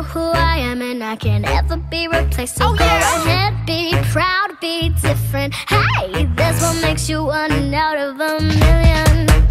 know who I am, and I can never be replaced. So go ahead, be proud, be different. Hey, that's what makes you one out of a million.